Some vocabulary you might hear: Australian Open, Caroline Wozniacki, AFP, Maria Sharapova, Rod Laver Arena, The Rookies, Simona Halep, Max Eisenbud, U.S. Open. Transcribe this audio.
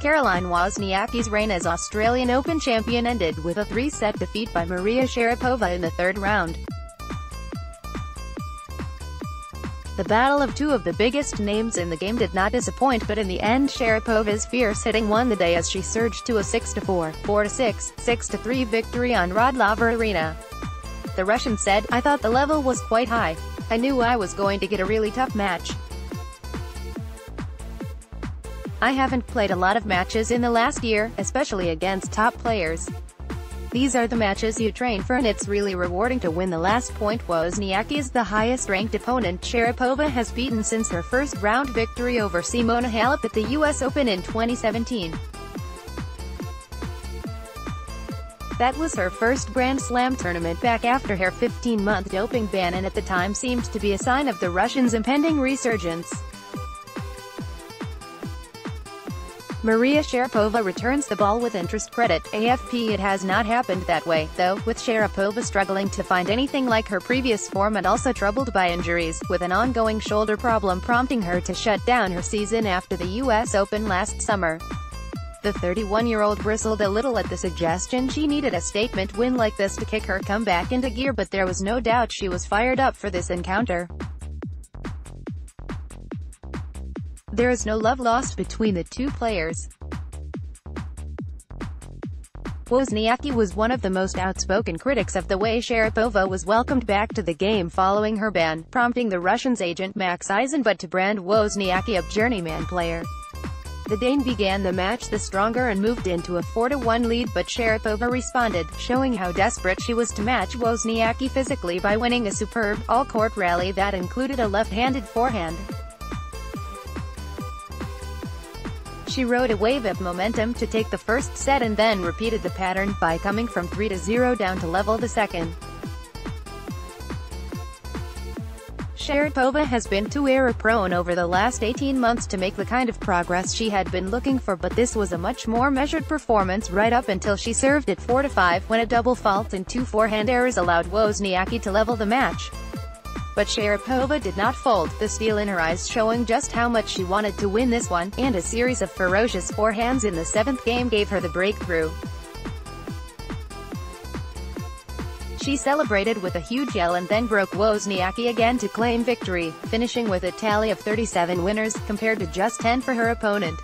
Caroline Wozniacki's reign as Australian Open champion ended with a three-set defeat by Maria Sharapova in the third round. The battle of two of the biggest names in the game did not disappoint, but in the end Sharapova's fierce hitting won the day as she surged to a 6-4, 4-6, 6-3 victory on Rod Laver Arena. The Russian said, "I thought the level was quite high. I knew I was going to get a really tough match. I haven't played a lot of matches in the last year, especially against top players. These are the matches you train for and it's really rewarding to win." The last point, Wozniacki is the highest-ranked opponent Sharapova has beaten since her first-round victory over Simona Halep at the U.S. Open in 2017. That was her first Grand Slam tournament back after her 15-month doping ban, and at the time seemed to be a sign of the Russians' impending resurgence. Maria Sharapova returns the ball with interest. Credit AFP. It has not happened that way, though, with Sharapova struggling to find anything like her previous form and also troubled by injuries, with an ongoing shoulder problem prompting her to shut down her season after the U.S. Open last summer. The 31-year-old bristled a little at the suggestion she needed a statement win like this to kick her comeback into gear, but there was no doubt she was fired up for this encounter. There is no love lost between the two players. Wozniacki was one of the most outspoken critics of the way Sharapova was welcomed back to the game following her ban, prompting the Russians' agent Max Eisenbud to brand Wozniacki a journeyman player. The Dane began the match the stronger and moved into a 4-1 lead, but Sharapova responded, showing how desperate she was to match Wozniacki physically by winning a superb, all-court rally that included a left-handed forehand. She rode a wave of momentum to take the first set and then repeated the pattern by coming from 3-0 down to level the second. Sharapova has been too error-prone over the last 18 months to make the kind of progress she had been looking for, but this was a much more measured performance right up until she served at 4-5 when a double fault and two forehand errors allowed Wozniacki to level the match. But Sharapova did not fold, the steel in her eyes showing just how much she wanted to win this one, and a series of ferocious forehands in the seventh game gave her the breakthrough. She celebrated with a huge yell and then broke Wozniacki again to claim victory, finishing with a tally of 37 winners, compared to just 10 for her opponent.